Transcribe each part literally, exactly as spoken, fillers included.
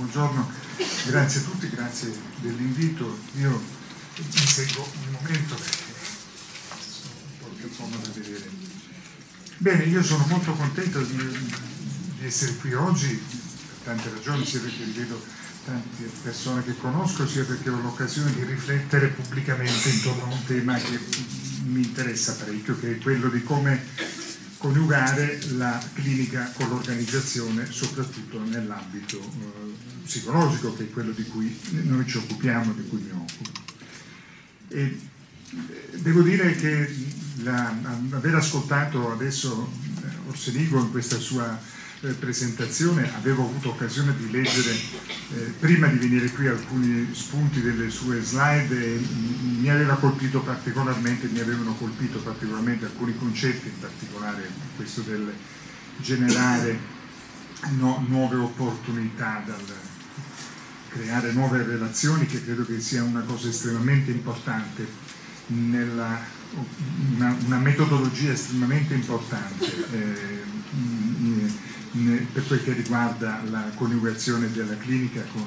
buongiorno, grazie a tutti, grazie dell'invito. Io mi seguo un momento perché sono un po' più comodo da vedere. Bene, io sono molto contento di, di essere qui oggi, per tante ragioni, sia perché vedo tante persone che conosco, sia perché ho l'occasione di riflettere pubblicamente intorno a un tema che mi interessa parecchio, che è quello di come coniugare la clinica con l'organizzazione, soprattutto nell'ambito eh, psicologico, che è quello di cui noi ci occupiamo, di cui mi occupo. E devo dire che la, aver ascoltato adesso Orsenigo in questa sua eh, presentazione, avevo avuto occasione di leggere eh, prima di venire qui alcuni spunti delle sue slide e mi aveva colpito particolarmente, mi avevano colpito particolarmente alcuni concetti, in particolare questo del generare no, nuove opportunità, dal creare nuove relazioni, che credo che sia una cosa estremamente importante, nella, una, una metodologia estremamente importante eh, per quel che riguarda la coniugazione della clinica con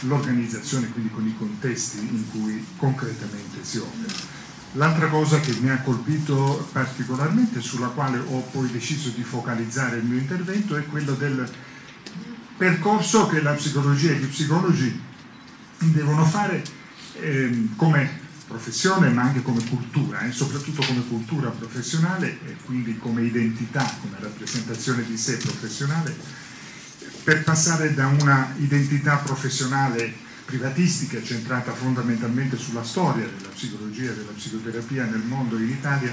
l'organizzazione, quindi con i contesti in cui concretamente si opera. L'altra cosa che mi ha colpito particolarmente, sulla quale ho poi deciso di focalizzare il mio intervento, è quello del percorso che la psicologia e gli psicologi devono fare eh, come professione, ma anche come cultura, e eh, soprattutto come cultura professionale, e quindi come identità, come rappresentazione di sé professionale, per passare da una identità professionale privatistica, centrata fondamentalmente sulla storia della psicologia e della psicoterapia nel mondo e in Italia,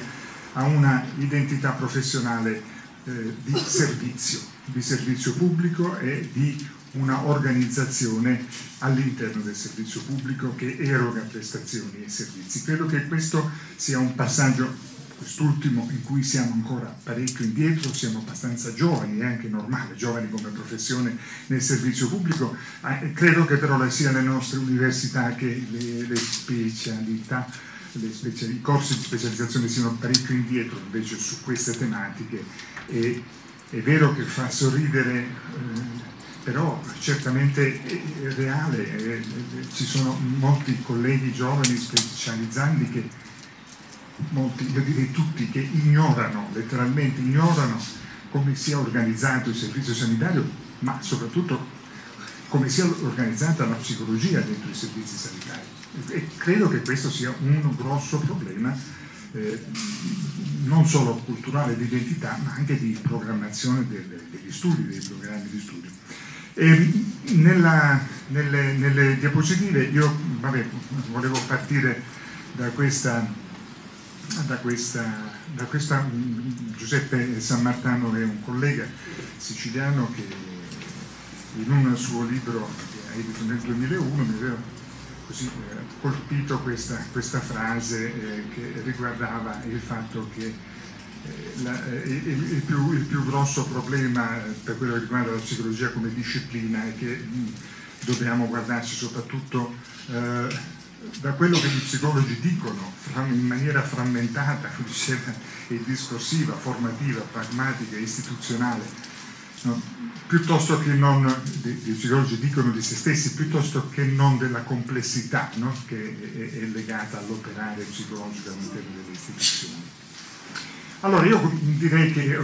a una identità professionale eh, di servizio, di servizio pubblico e di una organizzazione all'interno del servizio pubblico che eroga prestazioni e servizi. Credo che questo sia un passaggio, quest'ultimo, in cui siamo ancora parecchio indietro, siamo abbastanza giovani, è anche normale, giovani come professione nel servizio pubblico. Eh, credo che però sia le nostre università che le, le specialità, le speciali, i corsi di specializzazione siano parecchio indietro invece su queste tematiche. E, è vero che fa sorridere, eh, però certamente è reale, ci sono molti colleghi giovani specializzandi, che molti, io direi tutti, che ignorano, letteralmente ignorano come sia organizzato il servizio sanitario, ma soprattutto come sia organizzata la psicologia dentro i servizi sanitari, e credo che questo sia un grosso problema eh, non solo culturale di identità, ma anche di programmazione delle, degli studi, dei programmi di studio. E nella, nelle, nelle diapositive io vabbè, volevo partire da questa, da questa, da questa Giuseppe Sammartano è un collega siciliano che in un suo libro che ha edito nel duemilauno mi aveva così colpito questa, questa frase eh, che riguardava il fatto che La, il, il, più, il più grosso problema per quello che riguarda la psicologia come disciplina è che mh, dobbiamo guardarci soprattutto eh, da quello che gli psicologi dicono in maniera frammentata, come diceva, e discorsiva, formativa, pragmatica, istituzionale, no? Piuttosto che non, gli psicologi dicono di se stessi, piuttosto che non della complessità, no? Che è, è legata all'operare psicologico all'interno delle istituzioni. Allora io direi che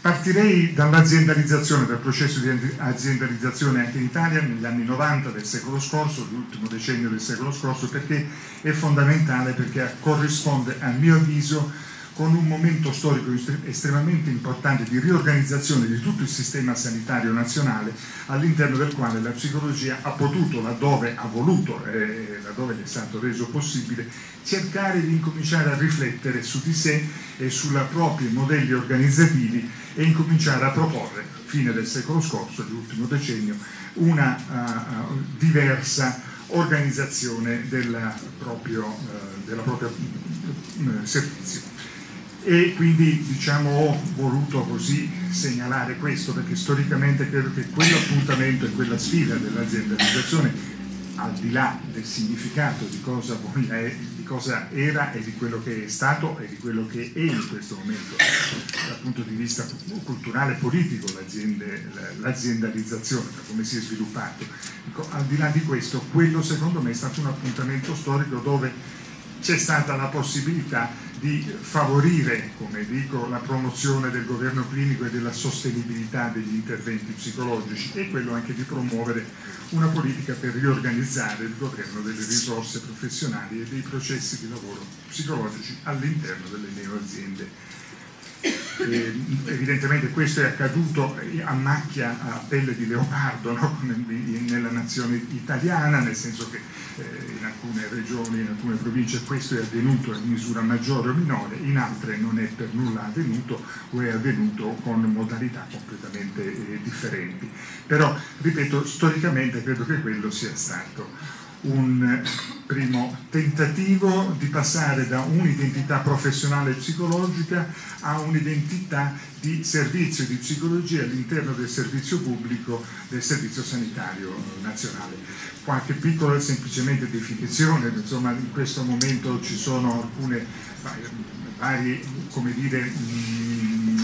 partirei dall'aziendalizzazione, dal processo di aziendalizzazione anche in Italia negli anni novanta del secolo scorso, l'ultimo decennio del secolo scorso, perché è fondamentale, perché corrisponde a mio avviso con un momento storico estremamente importante di riorganizzazione di tutto il sistema sanitario nazionale, all'interno del quale la psicologia ha potuto, laddove ha voluto, eh, laddove è stato reso possibile, cercare di incominciare a riflettere su di sé e sui propri modelli organizzativi e incominciare a proporre, fine del secolo scorso, l'ultimo decennio, una uh, diversa organizzazione della proprio, uh, della propria uh, servizio. E quindi, diciamo, ho voluto così segnalare questo perché storicamente credo che quell'appuntamento e quella sfida dell'aziendalizzazione, al di là del significato di cosa voglia essere, cosa era e di quello che è stato e di quello che è in questo momento dal punto di vista culturale e politico l'aziendalizzazione, da come si è sviluppato. Ecco, al di là di questo, quello secondo me è stato un appuntamento storico dove c'è stata la possibilità di favorire, come dico, la promozione del governo clinico e della sostenibilità degli interventi psicologici, e quello anche di promuovere una politica per riorganizzare il governo delle risorse professionali e dei processi di lavoro psicologici all'interno delle neoaziende. Evidentemente questo è accaduto a macchia, a pelle di leopardo, no? Nella nazione italiana, nel senso che in alcune regioni, in alcune province questo è avvenuto in misura maggiore o minore, in altre non è per nulla avvenuto o è avvenuto con modalità completamente differenti. Però, ripeto, storicamente credo che quello sia stato un primo tentativo di passare da un'identità professionale psicologica a un'identità di servizio di psicologia all'interno del servizio pubblico, del servizio sanitario nazionale. Qualche piccola semplicemente definizione, insomma, in questo momento ci sono alcune varie, come dire, mh,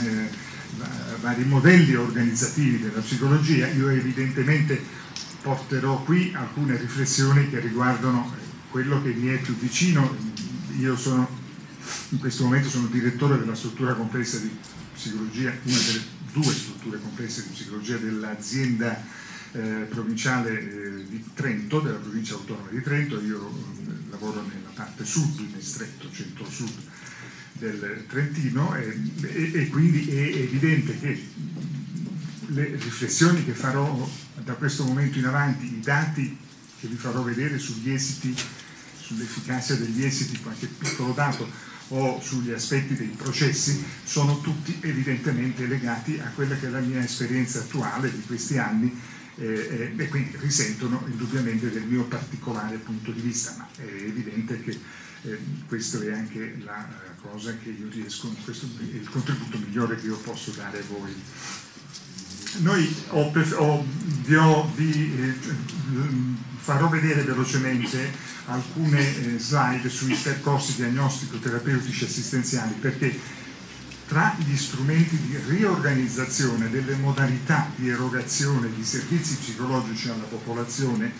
eh, vari modelli organizzativi della psicologia. Io evidentemente porterò qui alcune riflessioni che riguardano quello che mi è più vicino. Io sono, in questo momento sono direttore della struttura complessa di psicologia, una delle due strutture complesse di psicologia dell'azienda eh, provinciale eh, di Trento, della provincia autonoma di Trento. Io eh, lavoro nella parte sud, nel stretto centro-sud del Trentino, e, e, e quindi è evidente che le riflessioni che farò da questo momento in avanti, i dati che vi farò vedere sugli esiti, sull'efficacia degli esiti, qualche piccolo dato, o sugli aspetti dei processi, sono tutti evidentemente legati a quella che è la mia esperienza attuale di questi anni, eh, e quindi risentono indubbiamente del mio particolare punto di vista, ma è evidente che eh, questa è anche la cosa che io riesco, questo è il contributo migliore che io posso dare a voi. Noi ho, ho, vi, ho, vi eh, farò vedere velocemente alcune eh, slide sui percorsi diagnostico-terapeutici assistenziali, perché tra gli strumenti di riorganizzazione delle modalità di erogazione di servizi psicologici alla popolazione,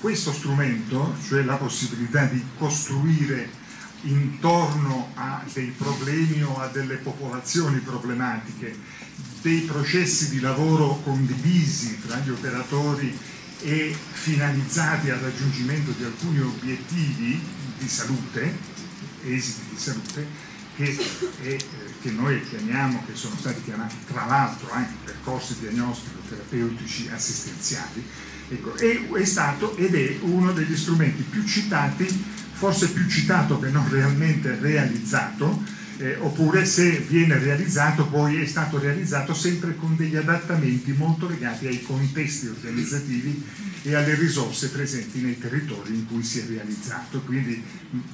questo strumento, cioè la possibilità di costruire intorno a dei problemi o a delle popolazioni problematiche dei processi di lavoro condivisi tra gli operatori e finalizzati al raggiungimento di alcuni obiettivi di salute, esiti di salute, che, è, che noi chiamiamo, che sono stati chiamati tra l'altro anche percorsi diagnostico-terapeutici assistenziali, ecco, è, è stato ed è uno degli strumenti più citati, forse più citato che non realmente realizzato. Eh, oppure, se viene realizzato, poi è stato realizzato sempre con degli adattamenti molto legati ai contesti organizzativi e alle risorse presenti nei territori in cui si è realizzato. Quindi,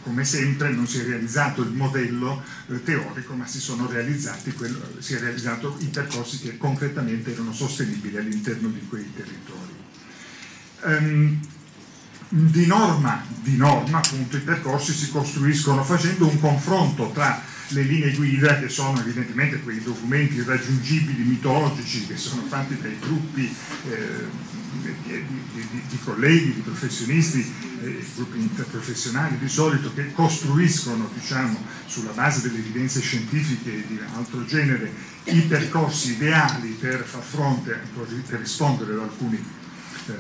come sempre, non si è realizzato il modello eh, teorico, ma si sono realizzati quello, si è realizzato i percorsi che concretamente erano sostenibili all'interno di quei territori. Um, di norma, di norma appunto, i percorsi si costruiscono facendo un confronto tra le linee guida, che sono evidentemente quei documenti irraggiungibili, mitologici, che sono fatti dai gruppi eh, di, di, di colleghi, di professionisti, eh, gruppi interprofessionali di solito, che costruiscono, diciamo, sulla base delle evidenze scientifiche e di altro genere, i percorsi ideali per far fronte, per rispondere ad alcuni eh,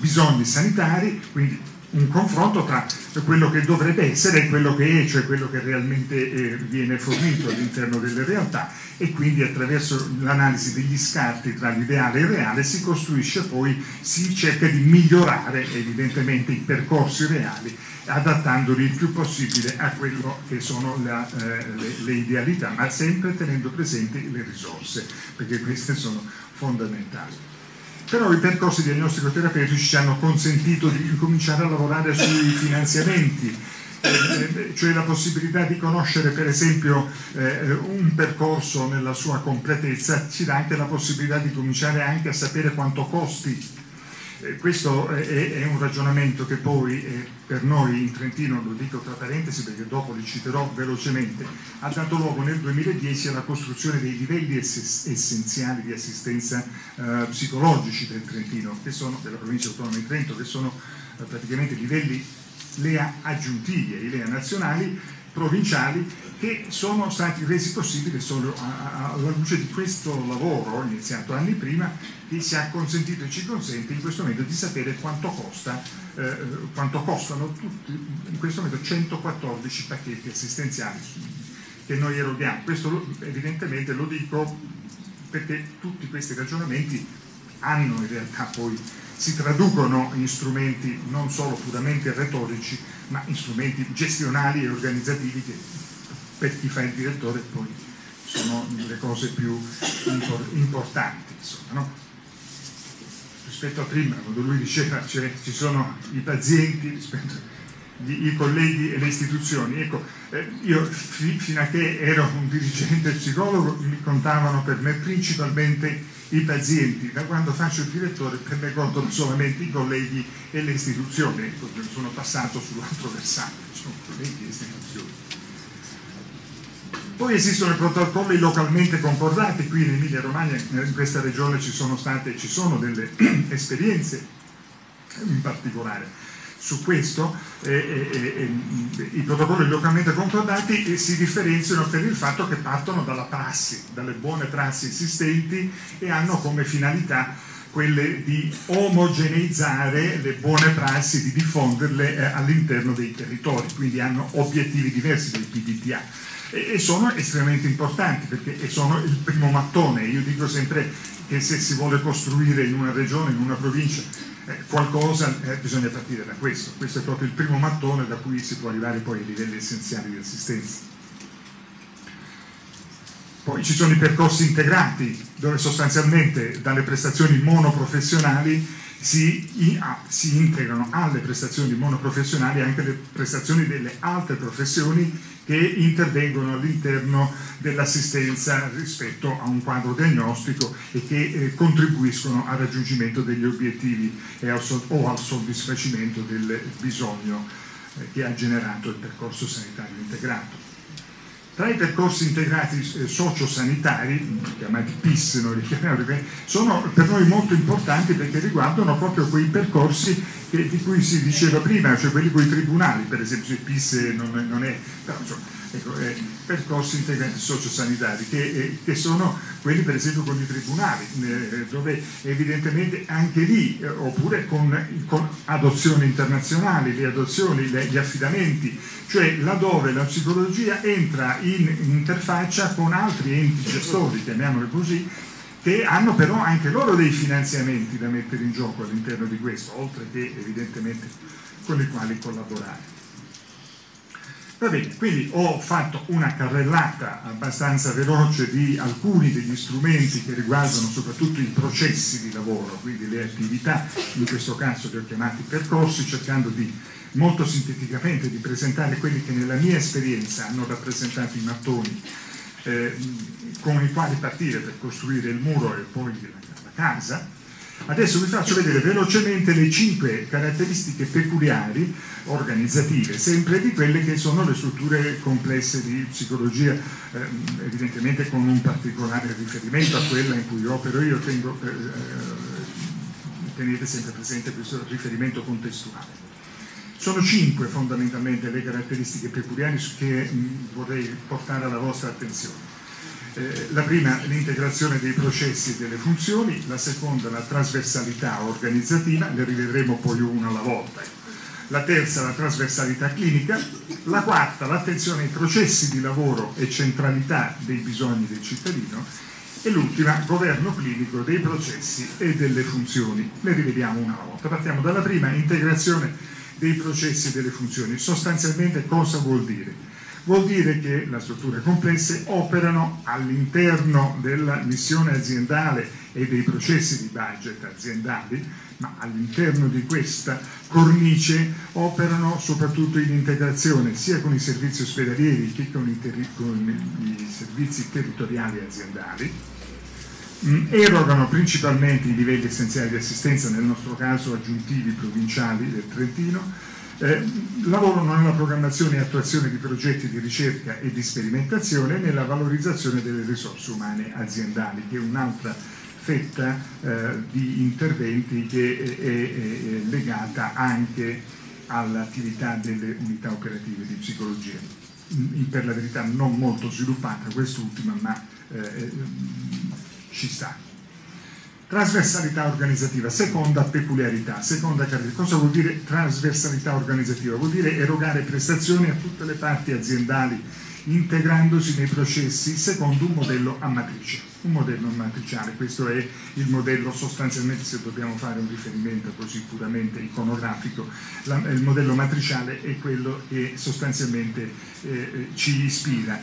bisogni sanitari. Quindi un confronto tra quello che dovrebbe essere e quello che è, cioè quello che realmente eh, viene fornito all'interno delle realtà, e quindi attraverso l'analisi degli scarti tra l'ideale e il reale si costruisce, poi si cerca di migliorare evidentemente i percorsi reali, adattandoli il più possibile a quello che sono la, eh, le, le idealità, ma sempre tenendo presenti le risorse, perché queste sono fondamentali. Però i percorsi diagnostico-terapeutici ci hanno consentito di cominciare a lavorare sui finanziamenti, cioè la possibilità di conoscere per esempio un percorso nella sua completezza ci dà anche la possibilità di cominciare anche a sapere quanto costi Eh, questo è, è un ragionamento che poi eh, per noi in Trentino, lo dico tra parentesi perché dopo li citerò velocemente, ha dato luogo nel duemiladieci alla costruzione dei livelli ess essenziali di assistenza eh, psicologici del Trentino, che sono, della provincia autonoma di Trento, che sono eh, praticamente livelli L E A aggiuntivi ai L E A nazionali, provinciali, che sono stati resi possibili solo alla luce di questo lavoro iniziato anni prima, che ci ha consentito e ci consente in questo momento di sapere quanto, costa, eh, quanto costano tutti, in questo momento centoquattordici pacchetti assistenziali che noi eroghiamo. Questo evidentemente lo dico perché tutti questi ragionamenti hanno in realtà poi, si traducono in strumenti non solo puramente retorici, ma in strumenti gestionali e organizzativi che per chi fa il direttore poi sono le cose più importanti, insomma, no? Rispetto a prima, quando lui diceva cioè, ci sono i pazienti, rispetto agli, i colleghi e le istituzioni, ecco, eh, io fi, fino a che ero un dirigente psicologo mi contavano per me principalmente i pazienti, da quando faccio il direttore per me contano solamente i colleghi e le istituzioni, ecco, sono passato sull'altro versante, sono colleghi e istituzioni. Poi esistono i protocolli localmente concordati, qui in Emilia-Romagna, in questa regione ci sono state ci sono delle esperienze in particolare. Su questo eh, eh, eh, i protocolli localmente concordati si differenziano per il fatto che partono dalla prassi, dalle buone prassi esistenti e hanno come finalità quelle di omogeneizzare le buone prassi, di diffonderle eh, all'interno dei territori, quindi hanno obiettivi diversi dai P D T A e, e sono estremamente importanti perché sono il primo mattone. Io dico sempre che se si vuole costruire in una regione, in una provincia, qualcosa eh, bisogna partire da questo, questo è proprio il primo mattone da cui si può arrivare poi ai livelli essenziali di assistenza. Poi ci sono i percorsi integrati dove sostanzialmente dalle prestazioni monoprofessionali si, in, ah, si integrano alle prestazioni monoprofessionali anche le prestazioni delle altre professioni che intervengono all'interno dell'assistenza rispetto a un quadro diagnostico e che eh, contribuiscono al raggiungimento degli obiettivi e al o al soddisfacimento del bisogno eh, che ha generato il percorso sanitario integrato. Tra i percorsi integrati eh, sociosanitari, chiamati P I S, noi li chiamiamo, sono per noi molto importanti perché riguardano proprio quei percorsi che, di cui si diceva prima, cioè quelli con i tribunali, per esempio il P I S non, non è, però, insomma, ecco, eh, percorsi integrati sociosanitari, che, eh, che sono quelli per esempio con i tribunali, eh, dove evidentemente anche lì, eh, oppure con, con adozioni internazionali, le adozioni, le, gli affidamenti, cioè laddove la psicologia entra in interfaccia con altri enti gestori, chiamiamoli così, che hanno però anche loro dei finanziamenti da mettere in gioco all'interno di questo, oltre che evidentemente con i quali collaborare. Va bene, quindi ho fatto una carrellata abbastanza veloce di alcuni degli strumenti che riguardano soprattutto i processi di lavoro, quindi le attività, in questo caso li ho chiamati percorsi, cercando di molto sinteticamente di presentare quelli che nella mia esperienza hanno rappresentato i mattoni eh, con i quali partire per costruire il muro e poi la, la casa. Adesso vi faccio vedere velocemente le cinque caratteristiche peculiari organizzative, sempre di quelle che sono le strutture complesse di psicologia, eh, evidentemente con un particolare riferimento a quella in cui opero io, tengo, eh, tenete sempre presente questo riferimento contestuale. Sono cinque fondamentalmente le caratteristiche peculiari che mh, vorrei portare alla vostra attenzione. Eh, la prima, l'integrazione dei processi e delle funzioni, la seconda, la trasversalità organizzativa, le rivedremo poi una alla volta. La terza, la trasversalità clinica, la quarta, l'attenzione ai processi di lavoro e centralità dei bisogni del cittadino e l'ultima, governo clinico dei processi e delle funzioni. Le rivediamo una alla volta. Partiamo dalla prima, integrazione dei processi e delle funzioni. Sostanzialmente cosa vuol dire? Vuol dire che le strutture complesse operano all'interno della missione aziendale e dei processi di budget aziendali, ma all'interno di questa cornice operano soprattutto in integrazione sia con i servizi ospedalieri che con i, terri con i servizi territoriali aziendali. mh, erogano principalmente i livelli essenziali di assistenza, nel nostro caso aggiuntivi provinciali del Trentino, eh, lavorano nella programmazione e attuazione di progetti di ricerca e di sperimentazione e nella valorizzazione delle risorse umane aziendali, che è un'altra fetta eh, di interventi che è, è, è legata anche all'attività delle unità operative di psicologia, mh, per la verità non molto sviluppata quest'ultima, ma eh, ci sta. Trasversalità organizzativa, seconda peculiarità, seconda caratteristica. Cosa vuol dire trasversalità organizzativa? Vuol dire erogare prestazioni a tutte le parti aziendali, integrandosi nei processi secondo un modello a matrice, un modello matriciale. Questo è il modello sostanzialmente, se dobbiamo fare un riferimento così puramente iconografico, la, il modello matriciale è quello che sostanzialmente eh, ci ispira,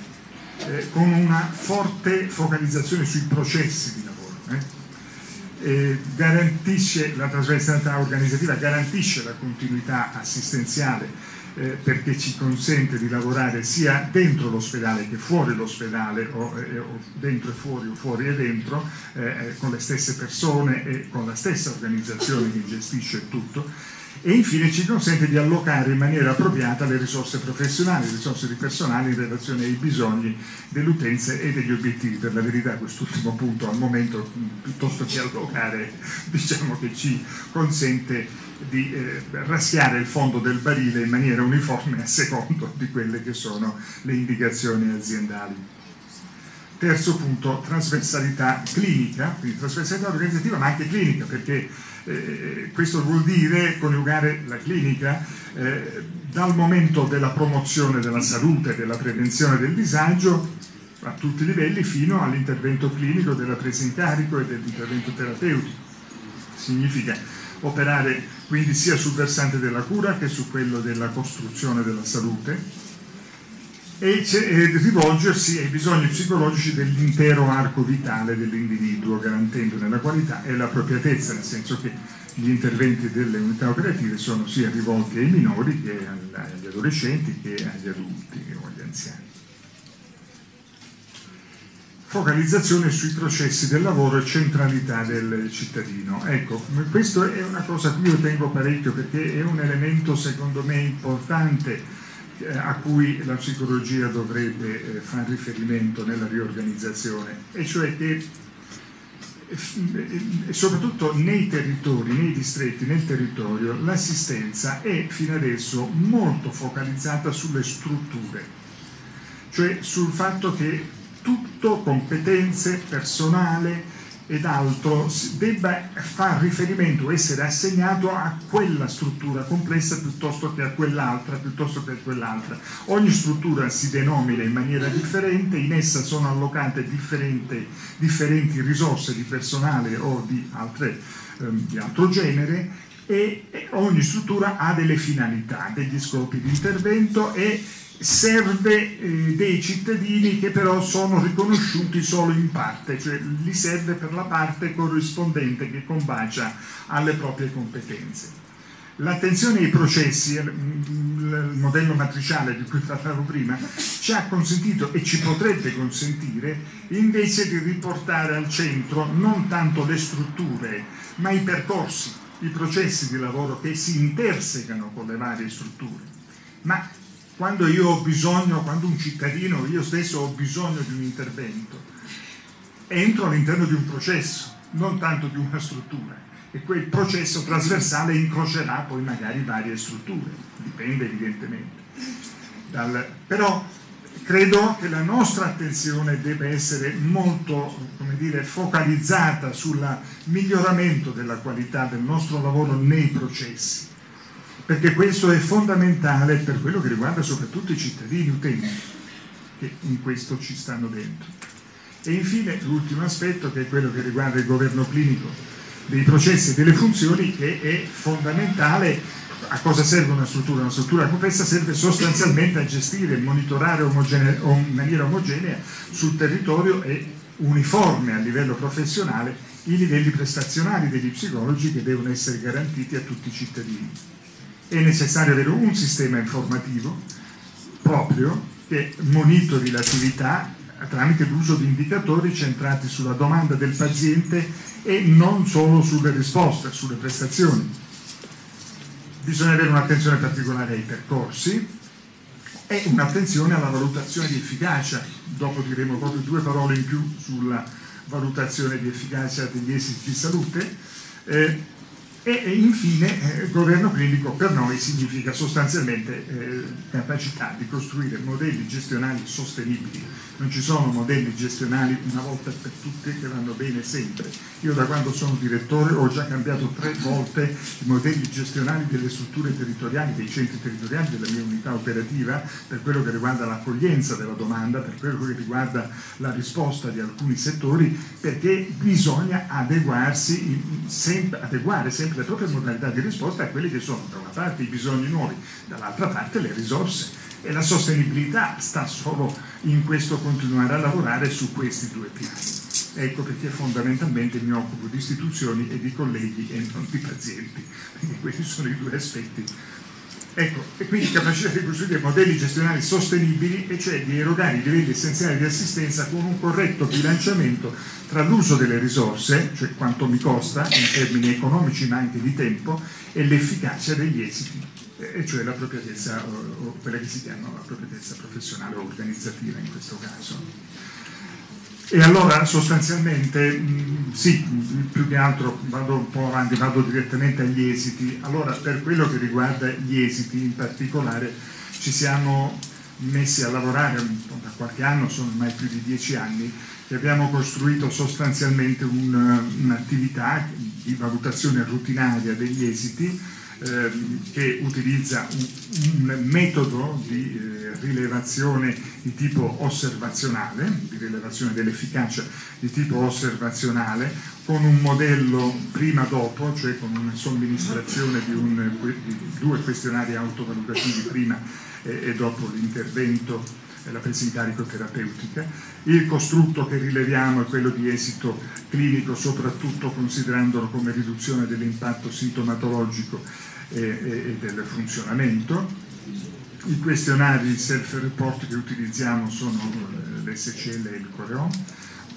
eh, con una forte focalizzazione sui processi di lavoro. Eh. Eh, garantisce la trasversalità organizzativa, garantisce la continuità assistenziale, eh, perché ci consente di lavorare sia dentro l'ospedale che fuori l'ospedale, o, eh, o dentro e fuori o fuori e dentro, eh, con le stesse persone e con la stessa organizzazione che gestisce tutto, e infine ci consente di allocare in maniera appropriata le risorse professionali, le risorse di personale in relazione ai bisogni delle utenze e degli obiettivi. Per la verità quest'ultimo punto al momento, piuttosto che allocare, diciamo che ci consente di eh, raschiare il fondo del barile in maniera uniforme a secondo di quelle che sono le indicazioni aziendali. Terzo punto, trasversalità clinica, quindi trasversalità organizzativa ma anche clinica, perché Eh, questo vuol dire coniugare la clinica eh, dal momento della promozione della salute, della prevenzione del disagio a tutti i livelli, fino all'intervento clinico, della presa in carico e dell'intervento terapeutico. Significa operare quindi sia sul versante della cura che su quello della costruzione della salute, e rivolgersi ai bisogni psicologici dell'intero arco vitale dell'individuo, garantendone la qualità e l'appropriatezza, nel senso che gli interventi delle unità operative sono sia rivolti ai minori che agli adolescenti che agli adulti o agli anziani. Focalizzazione sui processi del lavoro e centralità del cittadino. Ecco, questa è una cosa a cui io tengo parecchio, perché è un elemento secondo me importante a cui la psicologia dovrebbe fare riferimento nella riorganizzazione, e cioè che soprattutto nei territori, nei distretti, nel territorio, l'assistenza è fino adesso molto focalizzata sulle strutture, cioè sul fatto che tutto, competenze, personale ed altro, debba far riferimento, essere assegnato a quella struttura complessa piuttosto che a quell'altra, piuttosto che a quell'altra. Ogni struttura si denomina in maniera differente, in essa sono allocate differenti, differenti risorse di personale o di, altre, ehm, di altro genere, e, e ogni struttura ha delle finalità, degli scopi di intervento e serve eh, dei cittadini che però sono riconosciuti solo in parte, cioè li serve per la parte corrispondente che combacia alle proprie competenze. L'attenzione ai processi, il modello matriciale di cui trattavo prima, ci ha consentito e ci potrebbe consentire invece di riportare al centro non tanto le strutture ma i percorsi, i processi di lavoro che si intersecano con le varie strutture. Ma quando io ho bisogno, quando un cittadino, io stesso ho bisogno di un intervento, entro all'interno di un processo, non tanto di una struttura, e quel processo trasversale incrocerà poi magari varie strutture, dipende evidentemente. Dal, però credo che la nostra attenzione debba essere molto, come dire, focalizzata sul miglioramento della qualità del nostro lavoro nei processi, perché questo è fondamentale per quello che riguarda soprattutto i cittadini utenti, che in questo ci stanno dentro. E infine l'ultimo aspetto, che è quello che riguarda il governo clinico dei processi e delle funzioni, che è fondamentale. A cosa serve una struttura? Una struttura complessa serve sostanzialmente a gestire, monitorare omogene- in maniera omogenea sul territorio e uniforme a livello professionale i livelli prestazionali degli psicologi che devono essere garantiti a tutti i cittadini. È necessario avere un sistema informativo proprio che monitori l'attività, tramite l'uso di indicatori centrati sulla domanda del paziente e non solo sulle risposte, sulle prestazioni. Bisogna avere un'attenzione particolare ai percorsi e un'attenzione alla valutazione di efficacia. Dopo diremo proprio due parole in più sulla valutazione di efficacia degli esiti di salute. Eh, E infine eh, governo clinico per noi significa sostanzialmente eh, capacità di costruire modelli gestionali sostenibili. Non ci sono modelli gestionali una volta per tutte che vanno bene sempre. Io da quando sono direttore ho già cambiato tre volte i modelli gestionali delle strutture territoriali, dei centri territoriali della mia unità operativa, per quello che riguarda l'accoglienza della domanda, per quello che riguarda la risposta di alcuni settori, perché bisogna adeguarsi, sempre, adeguare sempre le proprie modalità di risposta a quelli che sono da una parte i bisogni nuovi, dall'altra parte le risorse, e la sostenibilità sta solo in questo continuare a lavorare su questi due piani. Ecco perché fondamentalmente mi occupo di istituzioni e di colleghi e non di pazienti, perché questi sono i due aspetti. Ecco, e quindi capacità di costruire modelli gestionali sostenibili, e cioè di erogare i livelli essenziali di assistenza con un corretto bilanciamento tra l'uso delle risorse, cioè quanto mi costa in termini economici ma anche di tempo, e l'efficacia degli esiti, e cioè l'appropriatezza, o quella che si chiama l'appropriatezza professionale o organizzativa in questo caso. E allora sostanzialmente sì, più che altro vado un po' avanti, vado direttamente agli esiti. Allora, per quello che riguarda gli esiti in particolare, ci siamo messi a lavorare da qualche anno, sono ormai più di dieci anni, che abbiamo costruito sostanzialmente un'attività di valutazione routinaria degli esiti ehm, che utilizza un, un metodo di eh, rilevazione di tipo osservazionale, di rilevazione dell'efficacia di tipo osservazionale, con un modello prima-dopo, cioè con una somministrazione di, un, di due questionari autovalutativi prima e dopo l'intervento e la presa in carico terapeutica. Il costrutto che rileviamo è quello di esito clinico, soprattutto considerandolo come riduzione dell'impatto sintomatologico e, e del funzionamento. I questionari self-report che utilizziamo sono l'S C L e il Coreon,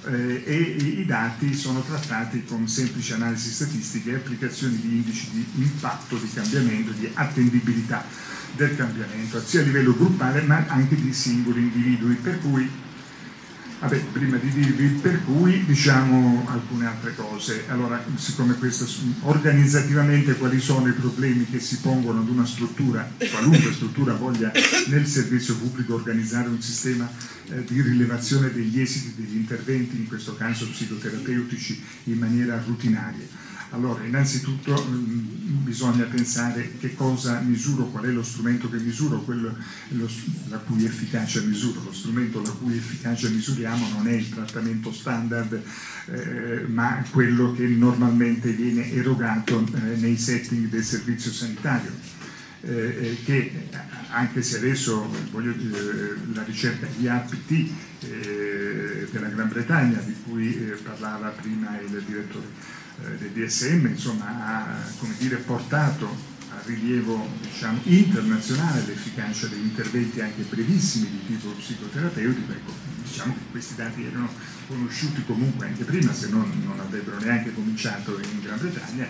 eh, e i dati sono trattati con semplici analisi statistiche e applicazioni di indici di impatto, di cambiamento, di attendibilità del cambiamento, sia a livello gruppale ma anche di singoli individui, per cui, vabbè, prima di dirvi per cui, diciamo alcune altre cose. Allora, siccome questo, organizzativamente quali sono i problemi che si pongono ad una struttura, qualunque struttura voglia nel servizio pubblico organizzare un sistema eh, di rilevazione degli esiti degli interventi, in questo caso psicoterapeutici, in maniera routinaria. Allora, innanzitutto mh, bisogna pensare che cosa misuro, qual è lo strumento che misuro, quello lo, la cui efficacia misuro. Lo strumento la cui efficacia misuriamo non è il trattamento standard, eh, ma quello che normalmente viene erogato eh, nei setting del servizio sanitario, eh, che anche se adesso voglio dire, la ricerca I A P T eh, della Gran Bretagna, di cui eh, parlava prima il direttore del D S M, insomma, ha, come dire, portato a rilievo, diciamo, internazionale l'efficacia degli interventi anche brevissimi di tipo psicoterapeutico. Ecco, diciamo che questi dati erano conosciuti comunque anche prima, se non, non avrebbero neanche cominciato in Gran Bretagna,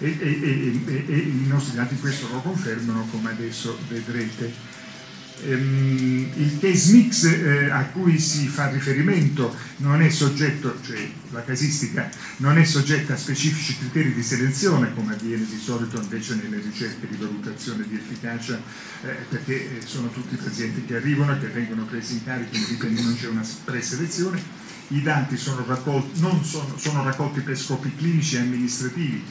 e, e, e, e, e i nostri dati questo lo confermano, come adesso vedrete. Il case mix eh, a cui si fa riferimento non è soggetto, cioè la casistica non è soggetta a specifici criteri di selezione come avviene di solito invece nelle ricerche di valutazione di efficacia, eh, perché sono tutti i pazienti che arrivano e che vengono presi in carico, quindi non c'è una preselezione. I dati sono raccolti, non sono, sono raccolti per scopi clinici e amministrativi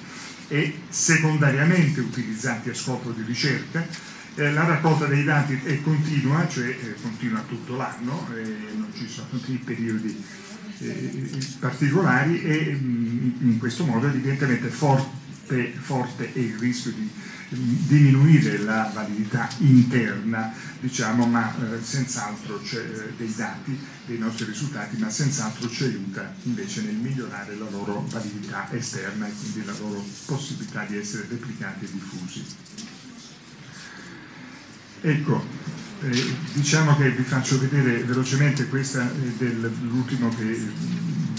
e secondariamente utilizzati a scopo di ricerca. La raccolta dei dati è continua, cioè eh, continua tutto l'anno, eh, non ci sono dei periodi eh, particolari, e mh, in questo modo evidentemente forte, forte è il rischio di mh, diminuire la validità interna, diciamo, ma eh, senz'altro dei dati, dei nostri risultati, ma senz'altro ci aiuta invece nel migliorare la loro validità esterna e quindi la loro possibilità di essere replicati e diffusi. Ecco, Eh, diciamo che vi faccio vedere velocemente questa eh, dell'ultimo che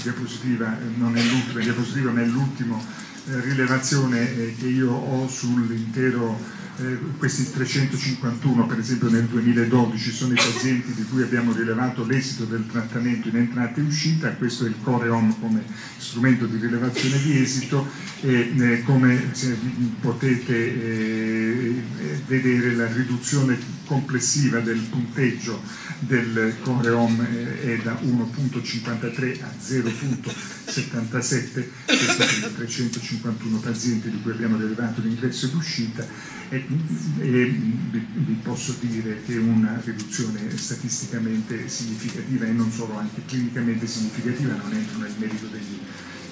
diapositiva, non è l'ultima diapositiva, ma è l'ultima eh, rilevazione eh, che io ho sull'intero, eh, questi trecentocinquantuno per esempio nel duemiladodici sono i pazienti di cui abbiamo rilevato l'esito del trattamento in entrata e uscita. Questo è il Core-Om come strumento di rilevazione di esito e eh, come se, potete eh, vedere la riduzione complessiva del punteggio del Core-Om è da uno virgola cinquantatré a zero virgola settantasette, questo sono trecentocinquantuno pazienti di cui abbiamo rilevato l'ingresso ed uscita e, e vi posso dire che è una riduzione statisticamente significativa e non solo, anche clinicamente significativa. Non entro nel merito degli,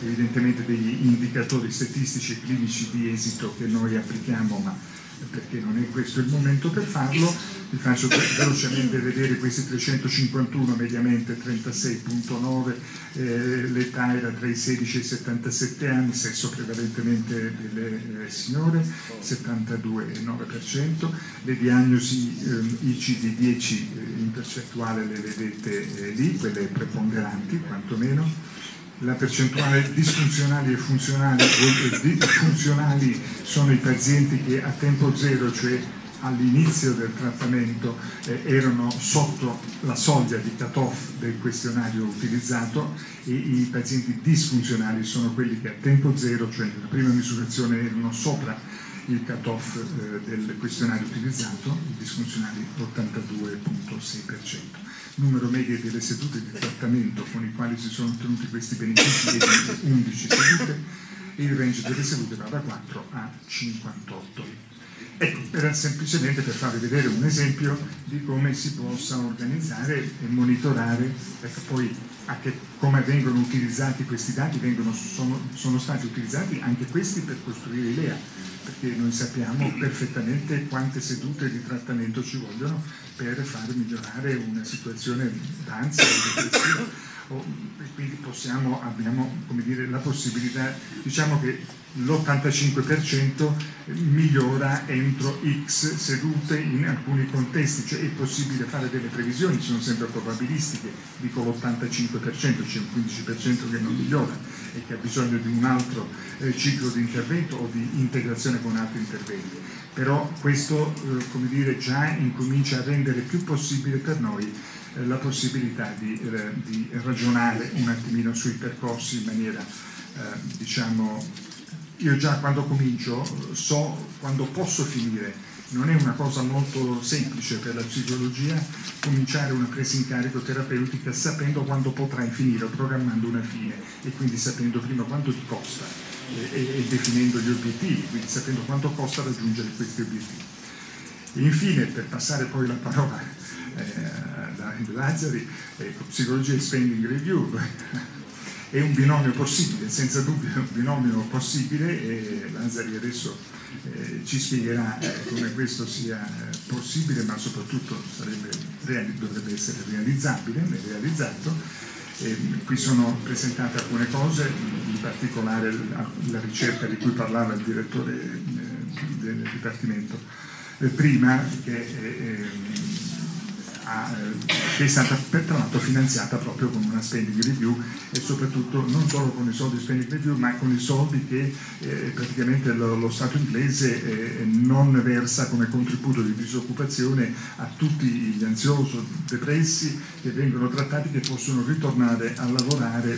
evidentemente degli indicatori statistici e clinici di esito che noi applichiamo, ma perché non è questo il momento per farlo. Vi faccio velocemente vedere questi trecentocinquantuno, mediamente trentasei virgola nove, eh, l'età era tra i sedici e i settantasette anni, sesso prevalentemente delle eh, signore, settantadue virgola nove per cento, le diagnosi eh, I C D dieci eh, in percentuale le vedete eh, lì, quelle preponderanti quantomeno. La percentuale disfunzionali e funzionali, funzionali sono i pazienti che a tempo zero, cioè all'inizio del trattamento, eh, erano sotto la soglia di cut-off del questionario utilizzato, e i pazienti disfunzionali sono quelli che a tempo zero, cioè nella prima misurazione, erano sopra il cut-off eh, del questionario utilizzato, i disfunzionali ottantadue virgola sei per cento. Numero medio delle sedute di trattamento con i quali si sono ottenuti questi benefici è di undici sedute, e il range delle sedute va da quattro a cinquantotto. Ecco, per, semplicemente per farvi vedere un esempio di come si possa organizzare e monitorare, ecco, poi a che, come vengono utilizzati questi dati, vengono, sono, sono stati utilizzati anche questi per costruire i LEA, perché noi sappiamo perfettamente quante sedute di trattamento ci vogliono per far migliorare una situazione d'ansia o depressiva, o, e quindi possiamo, abbiamo, come dire, la possibilità, diciamo che l'ottantacinque per cento migliora entro X sedute in alcuni contesti, cioè è possibile fare delle previsioni, sono sempre probabilistiche. Dico l'ottantacinque per cento, c'è un quindici per cento che non migliora e che ha bisogno di un altro eh, ciclo di intervento o di integrazione con altri interventi, però questo eh, come dire, già incomincia a rendere più possibile per noi eh, la possibilità di, eh, di ragionare un attimino sui percorsi in maniera eh, diciamo. Io già quando comincio so quando posso finire. Non è una cosa molto semplice per la psicologia cominciare una presa in carico terapeutica sapendo quando potrai finire, programmando una fine, e quindi sapendo prima quanto ti costa e, e, e definendo gli obiettivi, quindi sapendo quanto costa raggiungere questi obiettivi. E infine, per passare poi la parola eh, a Lazzari, eh, psicologia e spending review. È un binomio possibile, senza dubbio è un binomio possibile, e Lazzari adesso eh, ci spiegherà eh, come questo sia eh, possibile, ma soprattutto sarebbe, dovrebbe essere realizzabile, è realizzato. E qui sono presentate alcune cose, in particolare la, la ricerca di cui parlava il direttore eh, del Dipartimento eh, prima, che eh, eh, che è stata tra l'altro finanziata proprio con una spending review, e soprattutto non solo con i soldi spending review, ma con i soldi che eh, praticamente lo, lo Stato inglese eh, non versa come contributo di disoccupazione a tutti gli ansiosi depressi che vengono trattati, che possono ritornare a lavorare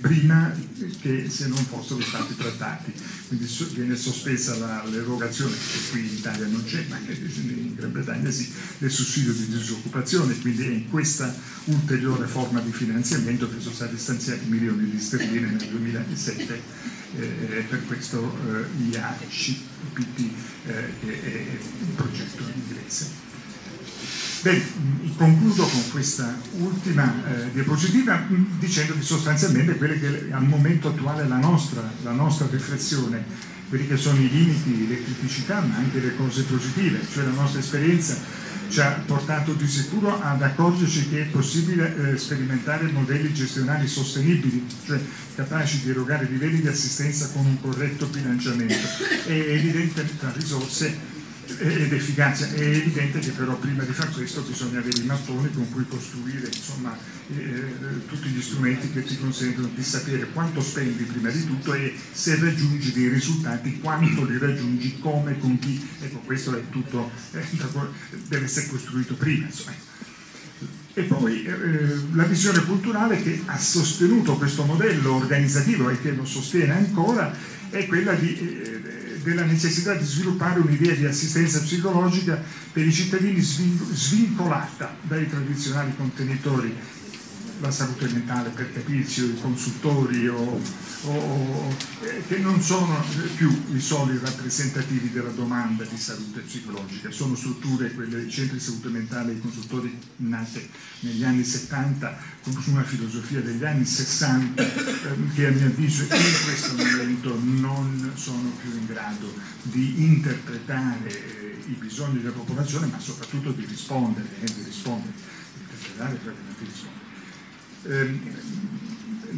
prima che se non fossero stati trattati. Quindi viene sospesa l'erogazione, che qui in Italia non c'è, ma che in Gran Bretagna sì, del sussidio di disoccupazione. Quindi è in questa ulteriore forma di finanziamento che sono stati stanziati milioni di sterline nel duemilasette eh, per questo eh, I A P T, eh, che è un progetto inglese. Bene, concludo con questa ultima eh, diapositiva dicendovi sostanzialmente quelle che al momento attuale la nostra, la nostra riflessione, quelli che sono i limiti, le criticità, ma anche le cose positive, cioè la nostra esperienza ci ha portato di sicuro ad accorgerci che è possibile eh, sperimentare modelli gestionali sostenibili, cioè capaci di erogare livelli di assistenza con un corretto bilanciamento, e evidente tra risorse ed efficacia. È evidente che però prima di far questo bisogna avere i mattoni con cui costruire, insomma, eh, tutti gli strumenti che ti consentono di sapere quanto spendi prima di tutto e se raggiungi dei risultati, quanto li raggiungi, come, con chi. Ecco, questo è tutto, eh, deve essere costruito prima, insomma. E poi eh, la visione culturale che ha sostenuto questo modello organizzativo e che lo sostiene ancora è quella di, eh, della necessità di sviluppare un'idea di assistenza psicologica per i cittadini svincolata dai tradizionali contenitori, la salute mentale per capirci, o i consultori o, o, eh, che non sono più i soli rappresentativi della domanda di salute psicologica. Sono strutture, quelle dei centri di salute mentale e i consultori, nate negli anni settanta con una filosofia degli anni sessanta eh, che a mio avviso in questo momento non sono più in grado di interpretare eh, i bisogni della popolazione, ma soprattutto di rispondere, eh, di rispondere, di interpretare proprio di rispondere. Le,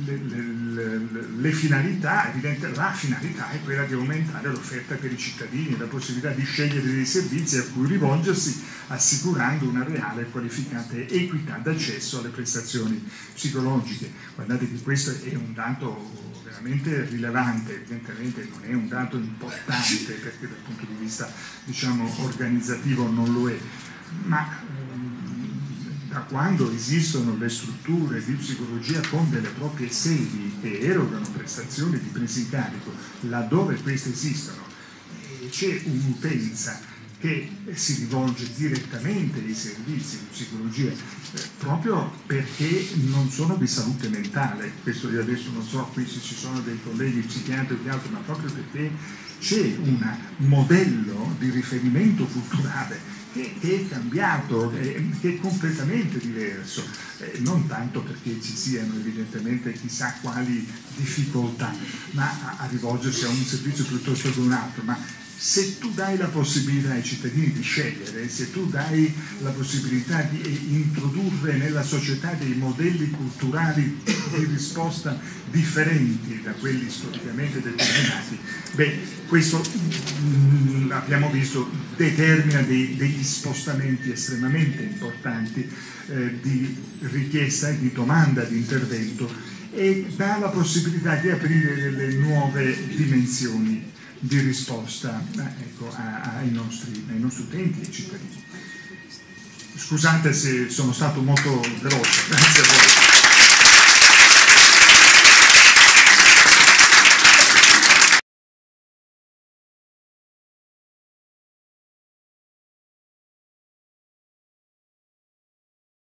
le, le finalità, evidente, la finalità è quella di aumentare l'offerta per i cittadini, la possibilità di scegliere dei servizi a cui rivolgersi, assicurando una reale e qualificata equità d'accesso alle prestazioni psicologiche. Guardate che questo è un dato veramente rilevante, evidentemente non è un dato importante perché dal punto di vista, diciamo, organizzativo non lo è, ma da quando esistono le strutture di psicologia con delle proprie sedi che erogano prestazioni di presa in carico, laddove queste esistono, c'è un'utenza che si rivolge direttamente ai servizi di psicologia proprio perché non sono di salute mentale. Questo io adesso non so qui se ci sono dei colleghi psichiatri o di altro, ma proprio perché c'è un modello di riferimento culturale che è cambiato, che è completamente diverso, eh, non tanto perché ci siano evidentemente chissà quali difficoltà, ma a, a rivolgersi a un servizio piuttosto che un altro. Ma se tu dai la possibilità ai cittadini di scegliere, se tu dai la possibilità di introdurre nella società dei modelli culturali di risposta differenti da quelli storicamente determinati, beh, questo mh, abbiamo visto determina dei, degli spostamenti estremamente importanti eh, di richiesta e di domanda di intervento e dà la possibilità di aprire delle nuove dimensioni di risposta, ecco, ai, nostri, ai nostri utenti e cittadini. Scusate se sono stato molto veloce, grazie a voi.